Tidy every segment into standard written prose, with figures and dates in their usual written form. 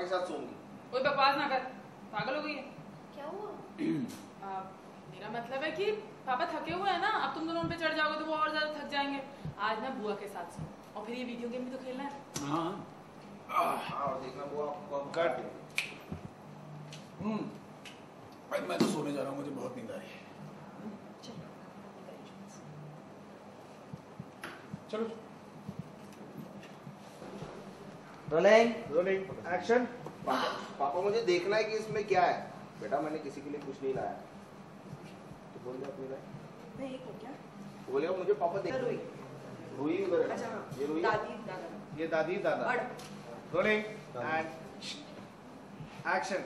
पापा के साथ सोऊंगी। कोई बकवास ना कर, पागल हो गई है क्या हुआ? मेरा मतलब है कि पापा थके हुए हैं ना, अब तुम दोनों उन पे चढ़ जाओगे तो वो और ज्यादा थक जाएंगे। आज ना बुआ के साथ सो, और फिर ये वीडियो गेम भी तो खेलना है। हाँ और देखना बुआ आपको काट। भाई मैं तो सोने जा रहा हूँ, मुझे बहुत नींद आ रही है। चलो रोलिंग रोलिंग एक्शन। पापा मुझे देखना है कि इसमें क्या है। बेटा मैंने किसी के लिए कुछ नहीं लाया, तो बोल दो अपनी भाई। नहीं को क्या बोलियो मुझे पापा देख रोई रोई उधर। अच्छा ये रोई दादी दादा, ये दादी दादा। Rolling and action.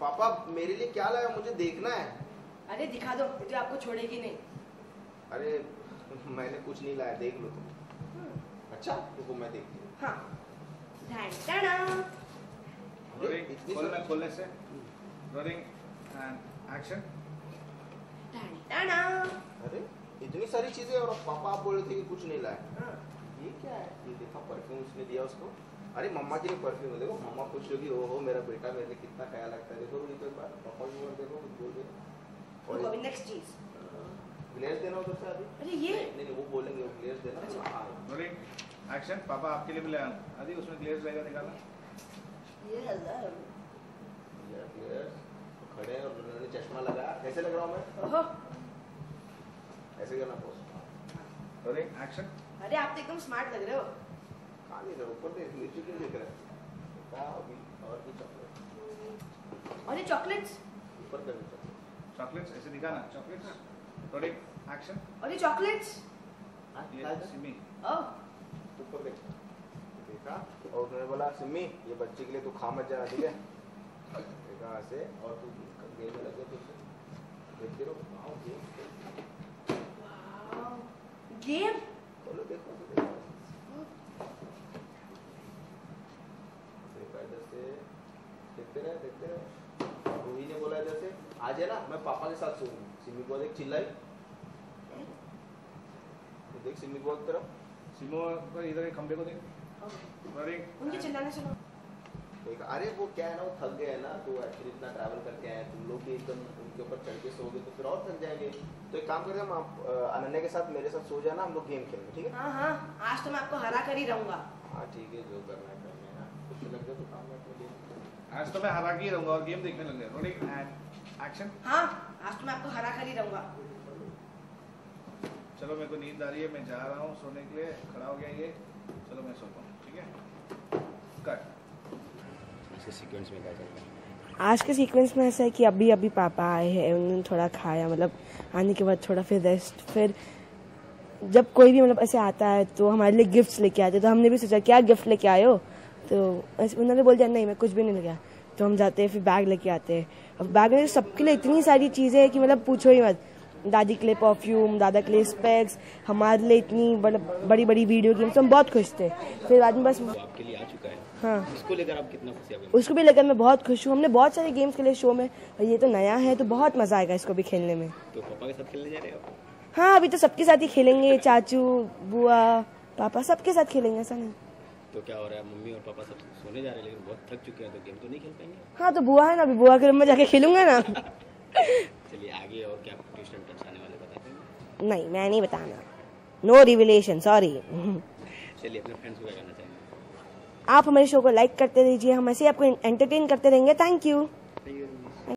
पापा मेरे लिए क्या लाया मुझे देखना है। अरे दिखा दो, मुझे आपको छोड़ेगी नहीं। अरे मैंने कुछ नहीं लाया, देख लो तुम। अच्छा तो मैं देखती हूँ। हाँ खोलने से रोलिंग एंड एक्शन। अरे इतनी सारी चीजें और पापा आप बोले थे कि कुछ नहीं लाए। हाँ। ये क्या है? ये देखा परफ्यूम उसने दिया उसको। अरे मम्मा के लिए परफ्यूम है, देखो मम्मा पूछ लगी ओ हो मेरा बेटा मेरे लिए कितना ख्याल रखता है। देखो उनको एक बार पापा भी बोल देखो बोल देखो। और अभी नेक्स्ट चीज ग्लेज देना उधर से अभी। अरे ये नहीं वो बोलेंगे वो ग्लेज देना। Rolling action. पापा आपके लिए मिला आदि, उसमें ग्लेज रहेगा निकाला। ये हजार ये ग्लेज खड़े हैं और उन्होंने चश्मा लगाया। कैसे लग रहा हूं मैं? ऐसे करना पोस्ट। अरे एक्शन। अरे आप तो एकदम स्मार्ट लग रहे हो। खाली इधर ऊपर देख, नीचे क्यों देख रहे हो? का अभी और भी चॉकलेट। और ये चॉकलेट्स ऊपर कर दो। चॉकलेट्स ऐसे दिखाना, चॉकलेट्स। थोड़ी एक्शन। और ये चॉकलेट्स ये सिमी ओह ऊपर देखा देखा और उन्होंने बोला सिमी ये बच्चे के लिए तो खा मत जा ठीक है। देखा ऐसे और तू गेम में लगे तो देखते रहो। Wow game, wow game. बोलो देखो देखा इधर से देखते रहे देखते रहे। रूही ने बोला इधर से आ जाए ना मैं पापा के साथ सोऊंगी। सिमी बहुत एक चिल्लाई तो देख सिमी बहुत तरफ सिमो पर इधर एक खंबे को देख। अरे उनके चिल्लाने सुनो देखा। अरे वो क्या है ना वो थक गए ना, तो एक्चुअली इतना ट्रैवल करके आए तुम लोग भी एकदम उनके ऊपर चढ़ के सोओगे तो फिर और थक जाएंगे। तो एक काम करते हैं आप अनन्या के साथ मेरे साथ सो जाना, हम लोग गेम खेलेंगे ठीक है। हाँ हाँ आज तो मैं आपको हरा कर ही रहूंगा। हाँ ठीक है जो करना है करना है, कुछ लग जाए तो काम करते। आज तो मैं हरा के ही रहूंगा और गेम देखने लग जाए। Rolling and action. हाँ आज तो मैं आपको हरा कर ही रहूंगा। चलो मेरे को नींद आ रही है, मैं जा रहा हूँ सोने के लिए। खड़ा हो गया ये, चलो मैं सोता हूँ ठीक है। कट। आज के सीक्वेंस में क्या चल? आज के सीक्वेंस में ऐसा है कि अभी अभी पापा आए हैं, उन्होंने थोड़ा खाया मतलब आने के बाद थोड़ा फिर रेस्ट। फिर जब कोई भी मतलब ऐसे आता है तो हमारे लिए गिफ्ट लेके आते, तो हमने भी सोचा क्या गिफ्ट लेके आए हो, तो उन्होंने बोल दिया नहीं मैं कुछ भी नहीं लेके। तो हम जाते हैं फिर बैग लेके आते हैं। अब बैग में सबके लिए इतनी सारी चीज़ें हैं कि मतलब पूछो ही मत। दादी के लिए परफ्यूम, दादा के लिए स्पेक्स, हमारे लिए इतनी बड़ी बड़ी वीडियो गेम्स। हम बहुत खुश थे। फिर बाद में बस आपके लिए आ चुका है। हाँ उसको लेकर आप कितना खुश हैं? उसको भी लेकर मैं बहुत खुश हूँ। हमने बहुत सारे गेम्स खेले शो में और ये तो नया है तो बहुत मजा आएगा इसको भी खेलने में। तो पापा के साथ खेलने जा रहे हो? हाँ अभी तो सबके साथ ही खेलेंगे, चाचू बुआ पापा सबके साथ खेलेंगे। ऐसा नहीं तो क्या हो रहा है मम्मी और पापा सब सोने जा रहे हैं लेकिन बहुत थक चुके हैं तो गेम तो नहीं खेल पाएंगे। हाँ तो बुआ है ना अभी, बुआ के रूम में जाके खेलूंगा ना। चलिए आगे और क्या ट्विस्ट टर्न्स आने वाले बताते हैं? नहीं मैं नहीं बताना, नो रिवीलेशन सॉरी। चलिए अपने फ्रेंड्स को क्या करना चाहिए? आप हमारे शो को लाइक करते रहिए, हम ऐसे ही आपको एंटरटेन करते रहेंगे। Thank you.